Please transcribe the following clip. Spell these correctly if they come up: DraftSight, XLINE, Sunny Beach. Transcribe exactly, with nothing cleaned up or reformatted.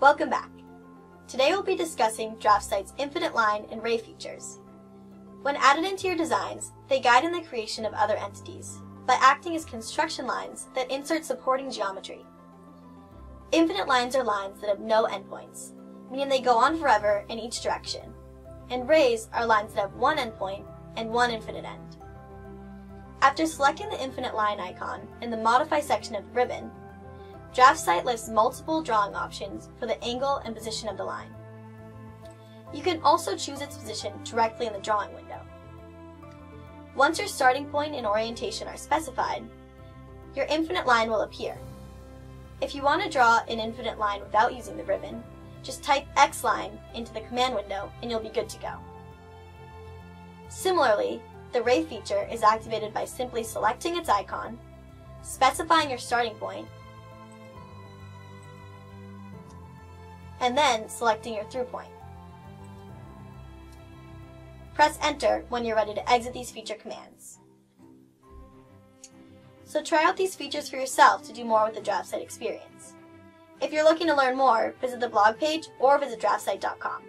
Welcome back. Today we'll be discussing DraftSight's infinite line and ray features. When added into your designs, they guide in the creation of other entities by acting as construction lines that insert supporting geometry. Infinite lines are lines that have no endpoints, meaning they go on forever in each direction, and rays are lines that have one endpoint and one infinite end. After selecting the infinite line icon in the Modify section of the ribbon, DraftSight lists multiple drawing options for the angle and position of the line. You can also choose its position directly in the drawing window. Once your starting point and orientation are specified, your infinite line will appear. If you want to draw an infinite line without using the ribbon, just type X line into the command window and you'll be good to go. Similarly, the ray feature is activated by simply selecting its icon, specifying your starting point, and then selecting your through point. Press enter when you're ready to exit these feature commands. So try out these features for yourself to do more with the DraftSight experience. If you're looking to learn more, visit the blog page or visit DraftSight dot com.